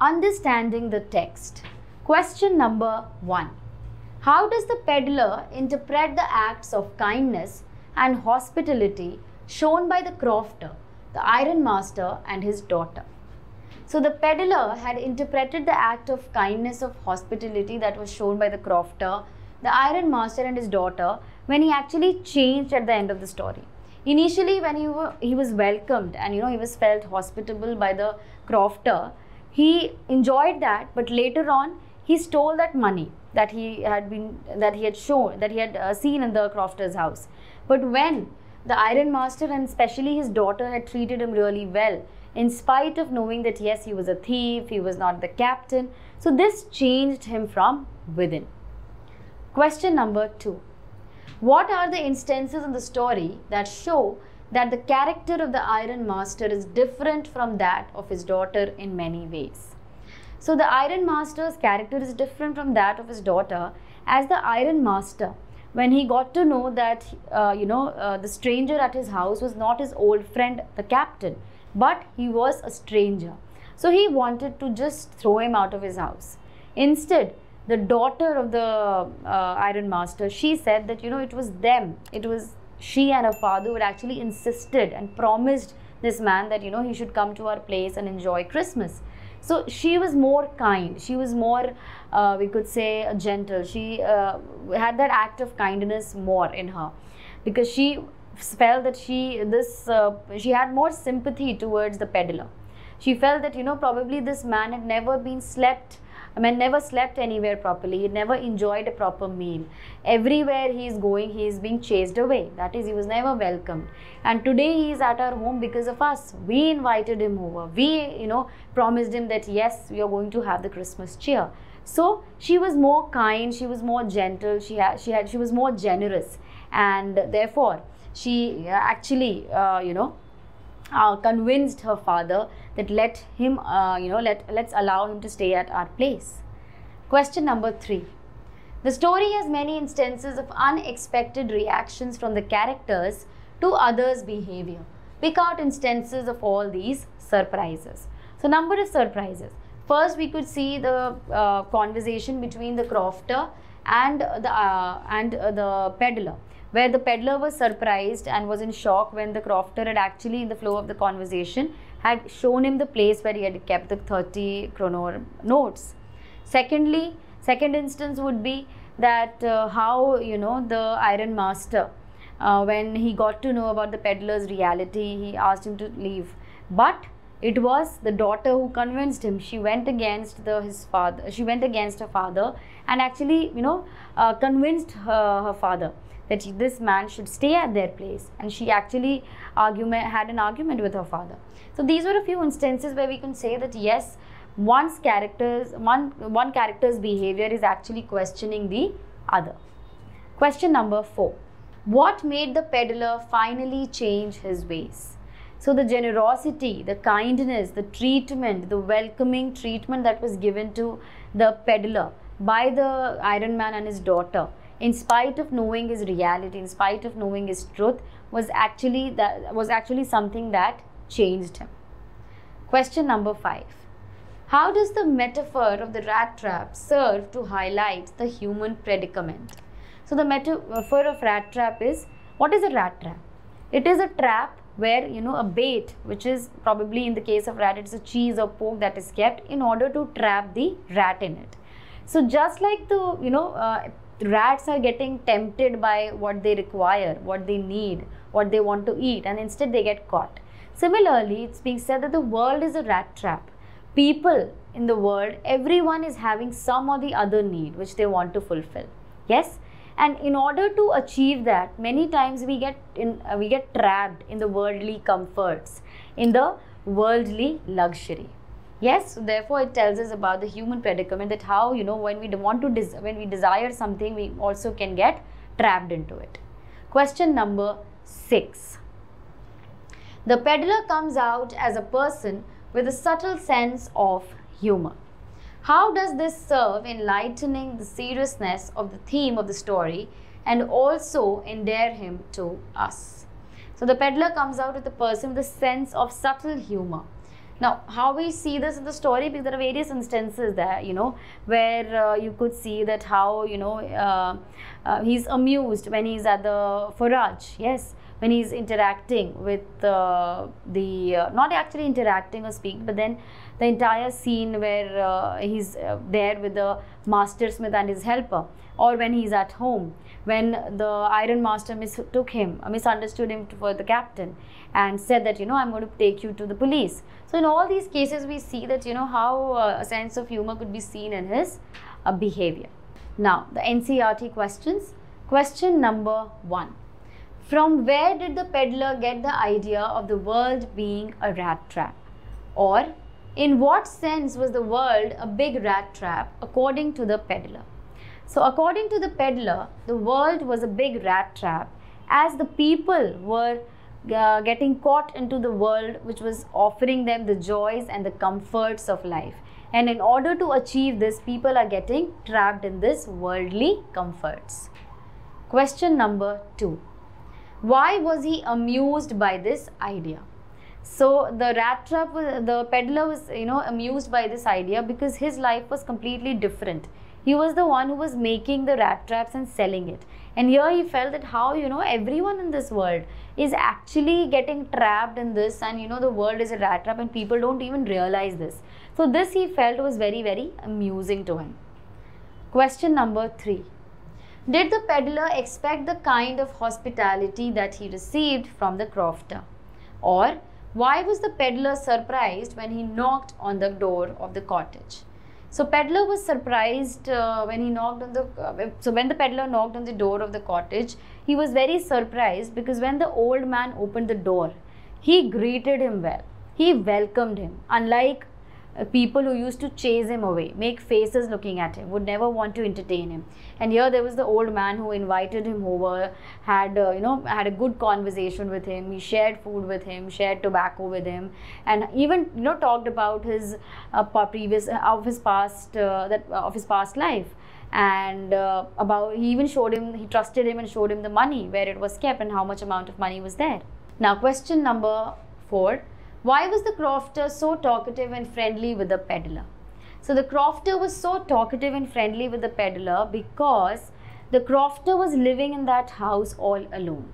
Understanding the text. Question number 1. How does the peddler interpret the acts of kindness and hospitality shown by the crofter, the ironmaster and his daughter? So the peddler had interpreted the act of kindness of hospitality that was shown by the crofter, the ironmaster and his daughter, when he actually changed at the end of the story. Initially, when he was welcomed and he was felt hospitable by the crofter, he enjoyed that, but later on he stole that money that he had seen in the crofter's house. But when the ironmaster and especially his daughter had treated him really well, in spite of knowing that yes, he was a thief, he was not the captain, so this changed him from within. Question number 2. What are the instances in the story that show that the character of the ironmaster is different from that of his daughter in many ways? So the ironmaster's character is different from that of his daughter, as the ironmaster, when he got to know that the stranger at his house was not his old friend, the captain, but he was a stranger, so he wanted to just throw him out of his house. Instead, the daughter of the ironmaster, she said that it was them, it was she and her father who had actually insisted and promised this man that he should come to our place and enjoy Christmas. So she was more kind, she was more we could say gentle, she had that act of kindness more in her, because she felt that she had more sympathy towards the peddler. She felt that probably this man had never slept anywhere properly, he never enjoyed a proper meal. Everywhere he is going, he is being chased away. That is, he was never welcomed. And today he is at our home because of us. We invited him over. We, promised him that yes, we are going to have the Christmas cheer. So she was more kind, she was more gentle, she was more generous, and therefore she actually, convinced her father that let him, let's allow him to stay at our place. Question number 3. The story has many instances of unexpected reactions from the characters to others' behavior. Pick out instances of all these surprises. So, number of surprises. First, we could see the conversation between the crofter and the peddler, where the peddler was surprised and was in shock when the crofter had actually, in the flow of the conversation, had shown him the place where he had kept the 30 kronor notes. Second instance would be that how the ironmaster, when he got to know about the peddler's reality, he asked him to leave, but it was the daughter who convinced him. She went against her father and actually convinced her father that this man should stay at their place, and she actually had an argument with her father. So these were a few instances where we can say that yes, one character's behavior is actually questioning the other. Question number 4. What made the peddler finally change his ways? So the generosity, the kindness, the treatment, the welcoming treatment that was given to the peddler by the Iron Man and his daughter, in spite of knowing his reality, in spite of knowing his truth, was actually something that changed him. Question number 5. How does the metaphor of the rat trap serve to highlight the human predicament? So the metaphor of rat trap is, what is a rat trap? It is a trap where a bait, which is probably in the case of rat, it's a cheese or pork that is kept in order to trap the rat in it. So just like the rats are getting tempted by what they require, what they need, what they want to eat, and instead they get caught. Similarly, it's being said that the world is a rat trap. People in the world, everyone is having some or the other need which they want to fulfill. Yes, and in order to achieve that, many times we get trapped in the worldly comforts, in the worldly luxury. Yes, so therefore it tells us about the human predicament, that how when we desire something, we also can get trapped into it. Question number 6. The peddler comes out as a person with a subtle sense of humor. How does this serve in lightening the seriousness of the theme of the story and also endear him to us? So the peddler comes out with a person with a sense of subtle humor. Now, how we see this in the story, because there are various instances there, you know, where you could see that how, you know, he's amused when he's at the forage, yes, when he's interacting with not actually interacting or speaking, but then the entire scene where he's there with the master smith and his helper, or when he's at home, when the iron master mistook him, misunderstood him for the captain and said that, you know, I'm going to take you to the police. So in all these cases, we see that, you know, how a sense of humor could be seen in his behavior. Now, the NCERT questions. Question number 1. From where did the peddler get the idea of the world being a rat trap? Or, in what sense was the world a big rat trap according to the peddler? So, according to the peddler, the world was a big rat trap as the people were getting caught into the world which was offering them the joys and the comforts of life. And in order to achieve this, people are getting trapped in this worldly comforts. Question number 2. Why was he amused by this idea? So the rat trap, the peddler was, you know, amused by this idea because his life was completely different. He was the one who was making the rat traps and selling it. And here he felt that how, you know, everyone in this world is actually getting trapped in this, and, you know, the world is a rat trap and people don't even realize this. So this he felt was very, very amusing to him. Question number 3. Did the peddler expect the kind of hospitality that he received from the crofter? Or why was the peddler surprised when he knocked on the door of the cottage? So peddler was surprised when he knocked on the when the peddler knocked on the door of the cottage, he was very surprised because when the old man opened the door, he greeted him well. He welcomed him, unlike people who used to chase him away, make faces looking at him, would never want to entertain him. And here there was the old man who invited him over, had had a good conversation with him. He shared food with him, shared tobacco with him, and even, you know, talked about his past life. And he trusted him and showed him the money, where it was kept and how much amount of money was there. Now, question number 4. Why was the crofter so talkative and friendly with the peddler? So the crofter was so talkative and friendly with the peddler because the crofter was living in that house all alone.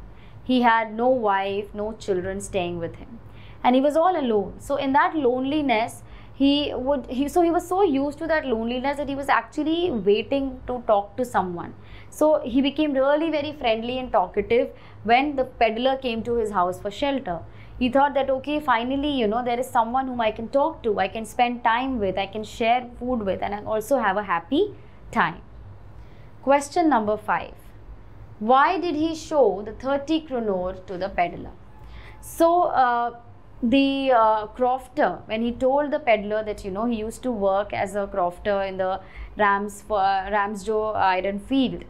He had no wife, no children staying with him, and he was all alone. So in that loneliness, he was so used to that loneliness that he was actually waiting to talk to someone. So he became really very friendly and talkative when the peddler came to his house for shelter. He thought that, okay, finally, you know, there is someone whom I can talk to, I can spend time with, I can share food with, and I also have a happy time. Question number 5. Why did he show the 30 kronor to the peddler? So, the crofter, when he told the peddler that, you know, he used to work as a crofter in the Ramsjo Iron Field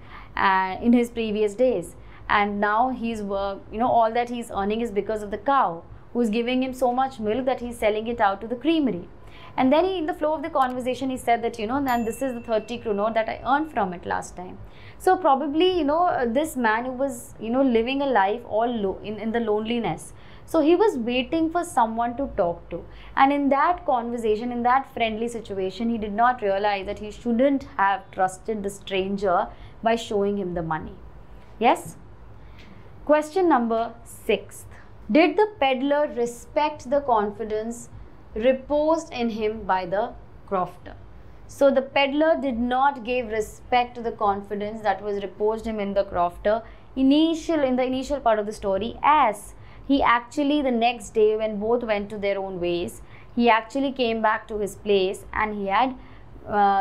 in his previous days. And now he's all that he's earning is because of the cow who's giving him so much milk that he's selling it out to the creamery. And then in the flow of the conversation, he said that, you know, and this is the 30 kronor that I earned from it last time. So probably, you know, this man who was, you know, living a life all in the loneliness. So he was waiting for someone to talk to. And in that conversation, in that friendly situation, he did not realize that he shouldn't have trusted the stranger by showing him the money. Yes? Question number 6. Did the peddler respect the confidence reposed in him by the crofter? So the peddler did not give respect to the confidence that was reposed him in the crofter in the initial part of the story, as he actually the next day when both went to their own ways, he actually came back to his place and he had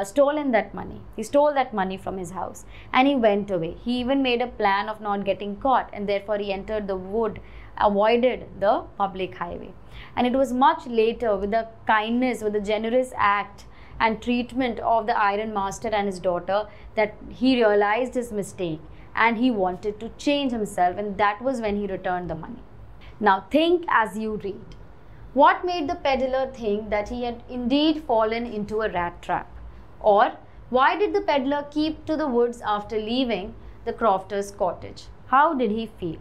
stolen that money. He stole that money from his house and he went away. He even made a plan of not getting caught, and therefore he entered the wood, avoided the public highway. And it was much later, with the kindness, with the generous act and treatment of the iron master and his daughter, that he realized his mistake and he wanted to change himself, and that was when he returned the money. Now think as you read. What made the peddler think that he had indeed fallen into a rat trap? Or why did the peddler keep to the woods after leaving the crofter's cottage? How did he feel?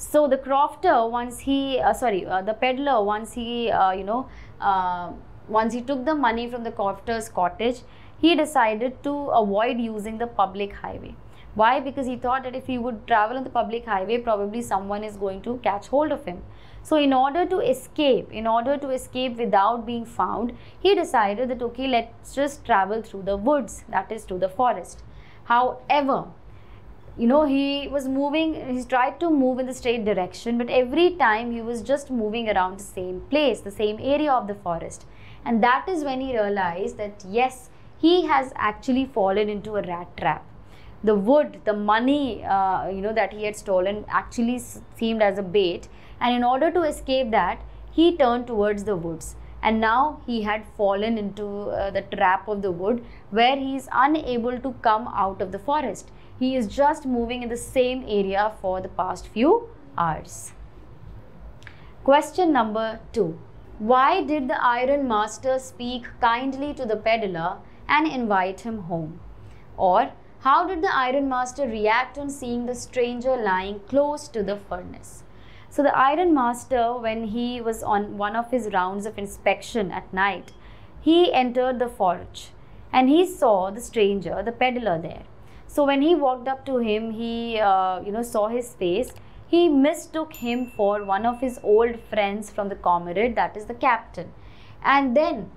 So the crofter, once he the peddler, once he once he took the money from the crofter's cottage, he decided to avoid using the public highway. Why? Because he thought that if he would travel on the public highway, probably someone is going to catch hold of him. So in order to escape, without being found, he decided that okay, let's just travel through the woods, that is through the forest. However, he was moving, he tried to move in the straight direction, but every time he was just moving around the same place, the same area of the forest. And that is when he realized that yes, he has actually fallen into a rat trap. The wood, the money, that he had stolen actually seemed as a bait. And in order to escape that, he turned towards the woods. And now he had fallen into the trap of the wood, where he is unable to come out of the forest. He is just moving in the same area for the past few hours. Question number 2. Why did the iron master speak kindly to the peddler and invite him home? Or how did the iron master react on seeing the stranger lying close to the furnace? So the iron master, when he was on one of his rounds of inspection at night, he entered the forge and he saw the stranger, the peddler, there. So when he walked up to him, he saw his face. He mistook him for one of his old friends from the comrade, that is the captain. And then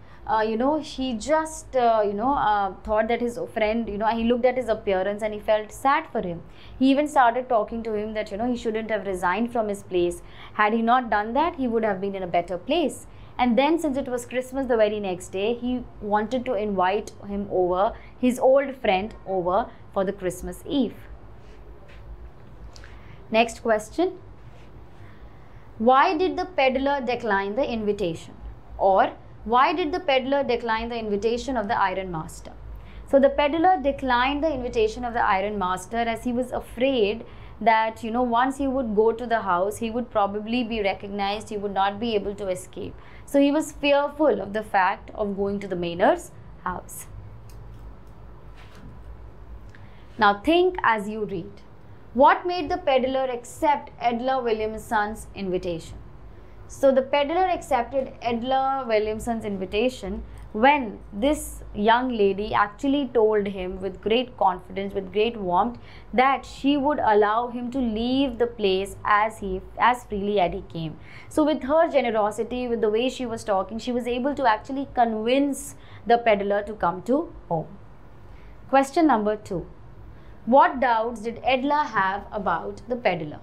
he just thought that his friend, he looked at his appearance and he felt sad for him. He even started talking to him that he shouldn't have resigned from his place. Had he not done that, he would have been in a better place. And then, since it was Christmas the very next day, he wanted to invite him over, his old friend over, for the Christmas Eve. Next question. Why did the peddler decline the invitation? Or why did the peddler decline the invitation of the iron master? So the peddler declined the invitation of the iron master as he was afraid that once he would go to the house, he would probably be recognized, he would not be able to escape. So he was fearful of the fact of going to the Maynard's house. Now think as you read. What made the peddler accept Edla Williamson's invitation? So the peddler accepted Edla Williamson's invitation when this young lady actually told him with great confidence, with great warmth, that she would allow him to leave the place as freely as he came. So with her generosity, with the way she was talking, she was able to actually convince the peddler to come to home. Question number 2. What doubts did Edla have about the peddler?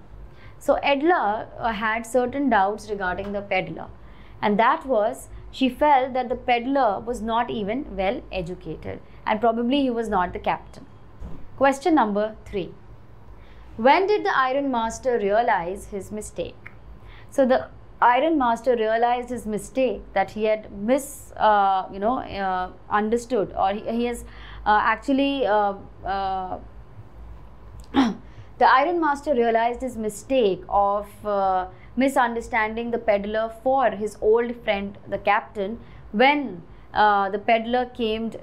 So Edla had certain doubts regarding the peddler, and that was, she felt that the peddler was not even well educated and probably he was not the captain. Question number 3. When did the iron master realize his mistake? So the iron master realized his mistake, that he had misunderstood, or he has the iron master realized his mistake of misunderstanding the peddler for his old friend, the captain, when the peddler came to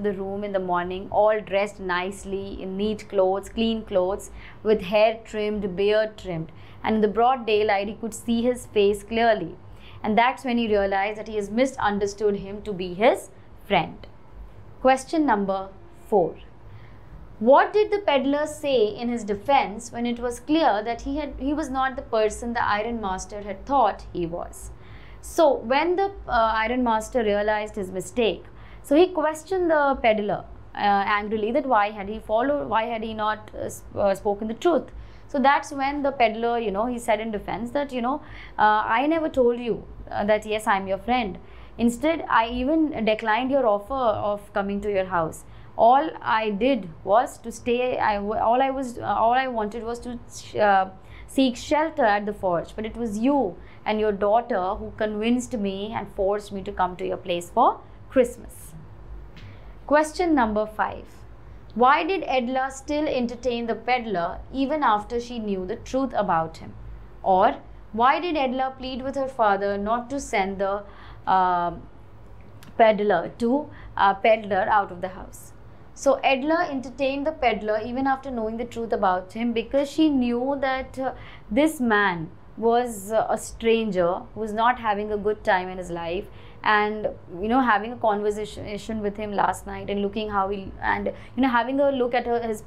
the room in the morning, all dressed nicely in neat clothes, clean clothes, with hair trimmed, beard trimmed, and in the broad daylight he could see his face clearly. And that's when he realized that he has misunderstood him to be his friend. Question number 4. What did the peddler say in his defense when it was clear that he was not the person the iron master had thought he was? So when the iron master realized his mistake, so he questioned the peddler angrily that why had he not spoken the truth. So that's when the peddler, he said in defense that I never told you that yes, I am your friend. Instead, I even declined your offer of coming to your house. All I did was to stay. All I wanted was to seek shelter at the forge. But it was you and your daughter who convinced me and forced me to come to your place for Christmas. Question number 5. Why did Edla still entertain the peddler even after she knew the truth about him? Or why did Edla plead with her father not to send the peddler out of the house? So Edla entertained the peddler even after knowing the truth about him, because she knew that this man was a stranger who was not having a good time in his life, and having a conversation with him last night and looking how he, and having a look at his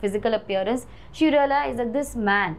physical appearance, she realized that this man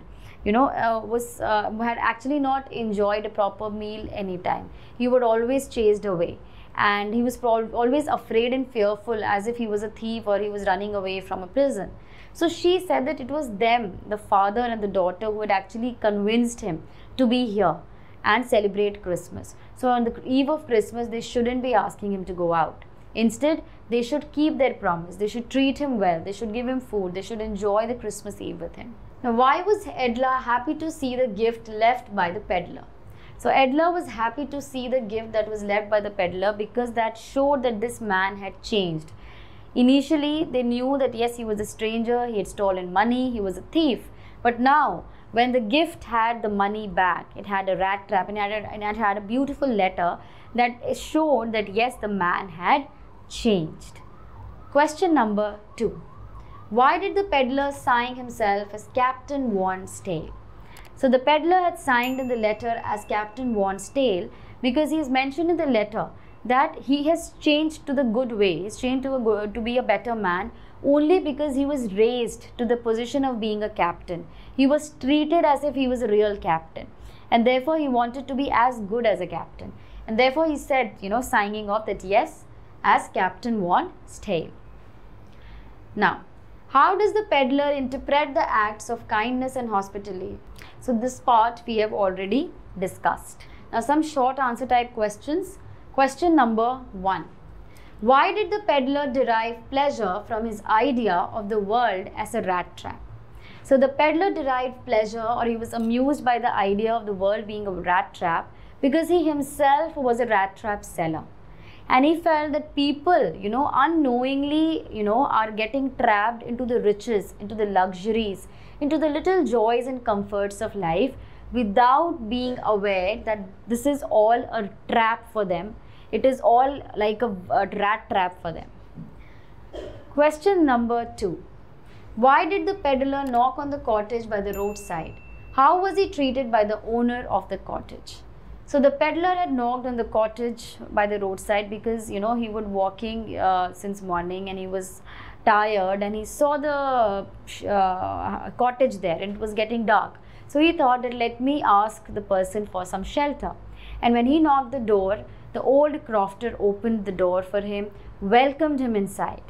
had actually not enjoyed a proper meal anytime. He would always chased away, and he was always afraid and fearful, as if he was a thief or he was running away from a prison. So she said that it was them, the father and the daughter, who had actually convinced him to be here and celebrate Christmas. So on the eve of Christmas, they shouldn't be asking him to go out. Instead, they should keep their promise. They should treat him well. They should give him food. They should enjoy the Christmas Eve with him. Now, why was Edla happy to see the gift left by the peddler? So Edla was happy to see the gift that was left by the peddler, because that showed that this man had changed. Initially, they knew that yes, he was a stranger, he had stolen money, he was a thief. But now, when the gift had the money back, it had a rat trap, and it had a beautiful letter that showed that yes, the man had changed. Question number 2. Why did the peddler sign himself as Captain von Stahle? So the peddler had signed in the letter as Captain von Stahle because he is mentioned in the letter that he has changed to the good way. He's changed to be a better man only because he was raised to the position of being a captain. He was treated as if he was a real captain, and therefore he wanted to be as good as a captain. And therefore he said, signing off that yes, as Captain von Stahle. Now, how does the peddler interpret the acts of kindness and hospitality? So this part we have already discussed. Now some short answer type questions. Question number 1. Why did the peddler derive pleasure from his idea of the world as a rat trap? So the peddler derived pleasure, or he was amused by the idea of the world being a rat trap, because he himself was a rat trap seller. And he felt that people, unknowingly, are getting trapped into the riches, into the luxuries, into the little joys and comforts of life without being aware that this is all a trap for them. It is all like a rat trap for them. Question number 2. Why did the peddler knock on the cottage by the roadside? How was he treated by the owner of the cottage? So the peddler had knocked on the cottage by the roadside because, he was walking since morning and he was tired, and he saw the cottage there and it was getting dark. So he thought that let me ask the person for some shelter. And when he knocked the door, the old crofter opened the door for him, welcomed him inside.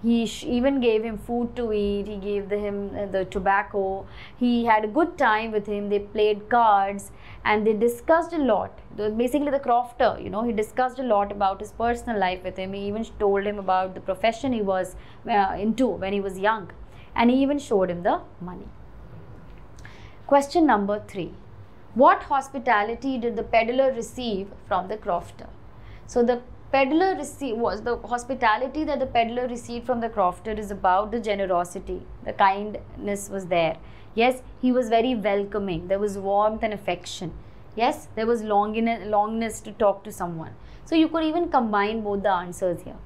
He even gave him food to eat, he gave him the tobacco, he had a good time with him, they played cards and they discussed a lot. Basically the crofter, he discussed a lot about his personal life with him. He even told him about the profession he was into when he was young, and he even showed him the money. Question number 3. What hospitality did the peddler receive from the crofter? So the peddler the hospitality that the peddler received from the crofter is about the generosity. The kindness was there. Yes, he was very welcoming. There was warmth and affection. Yes, there was longingness to talk to someone. So you could even combine both the answers here.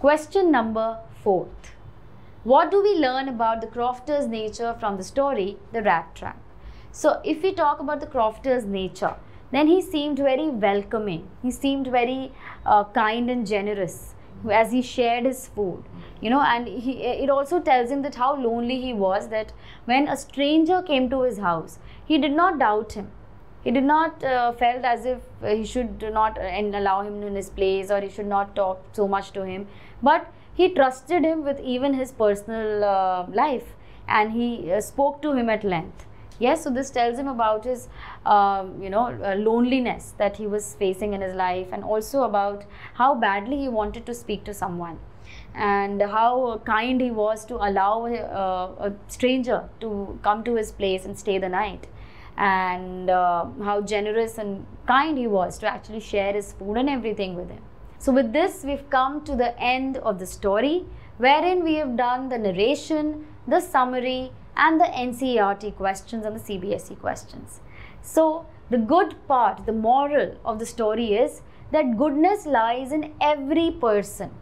Question number 4. What do we learn about the crofter's nature from the story, The Rat Trap? So if we talk about the crofter's nature, then he seemed very welcoming, he seemed very kind and generous as he shared his food, and it also tells him that how lonely he was, that when a stranger came to his house, he did not doubt him, he did not felt as if he should not allow him in his place, or he should not talk so much to him, but he trusted him with even his personal life, and he spoke to him at length. Yes, so this tells him about his, loneliness that he was facing in his life, and also about how badly he wanted to speak to someone, and how kind he was to allow a stranger to come to his place and stay the night, and how generous and kind he was to actually share his food and everything with him. So with this, we've come to the end of the story, wherein we have done the narration, the summary, and the NCERT questions and the CBSE questions. So the good part, the moral of the story is that goodness lies in every person.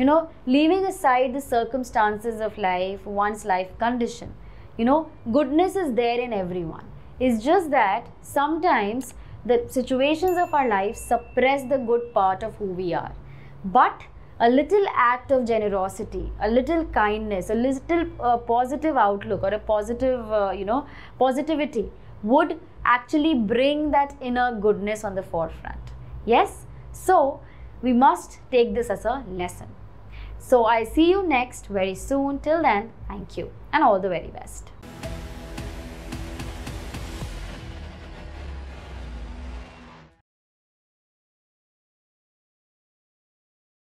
you know, leaving aside the circumstances of life, one's life condition, you know, goodness is there in everyone. It's just that sometimes the situations of our life suppress the good part of who we are. But a little act of generosity, a little kindness, a little positive outlook, or a positive, positivity would actually bring that inner goodness on the forefront. Yes? So, we must take this as a lesson. So, I see you next very soon. Till then, thank you and all the very best.